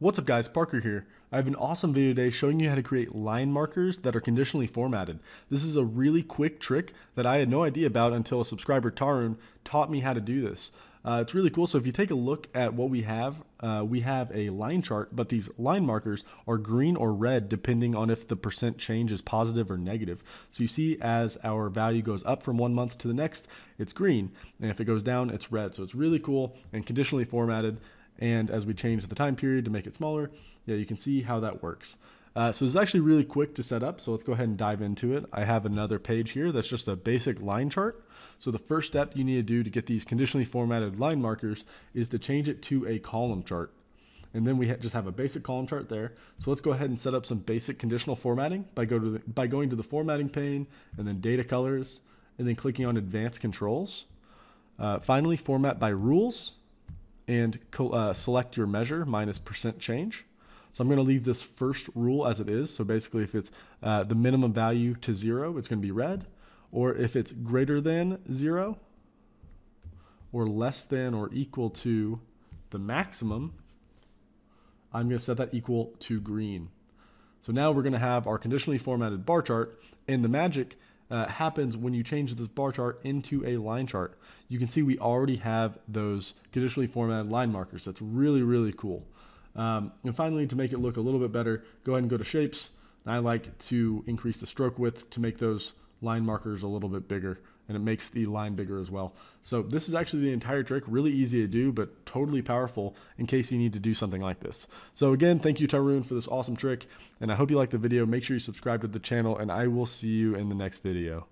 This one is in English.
What's up guys, Parker here. I have an awesome video today showing you how to create line markers that are conditionally formatted. This is a really quick trick that I had no idea about until a subscriber, Tarun, taught me how to do this. It's really cool. So if you take a look at what we have a line chart, but these line markers are green or red depending on if the percent change is positive or negative. So you see as our value goes up from one month to the next, it's green. And if it goes down, it's red. So it's really cool and conditionally formatted. And as we change the time period to make it smaller, yeah, you can see how that works. So it's actually really quick to set up. So let's go ahead and dive into it. I have another page here that's just a basic line chart. So the first step you need to do to get these conditionally formatted line markers is to change it to a column chart. And then we just have a basic column chart there. So let's go ahead and set up some basic conditional formatting by going to the formatting pane and then data colors and then clicking on advanced controls. Finally, format by rules. And select your measure minus percent change. So I'm going to leave this first rule as it is. So basically if it's the minimum value to 0, it's going to be red. Or if it's greater than 0 or less than or equal to the maximum, I'm going to set that equal to green. So now we're going to have our conditionally formatted bar chart, and the magic happens when you change this bar chart into a line chart. You can see we already have those conditionally formatted line markers. That's really, really cool. And finally, to make it look a little bit better, go ahead and go to shapes. And I like to increase the stroke width to make those line markers a little bit bigger, and it makes the line bigger as well. So this is actually the entire trick, really easy to do, but totally powerful in case you need to do something like this. So again, thank you Tarun for this awesome trick, and I hope you liked the video. Make sure you subscribe to the channel, and I will see you in the next video.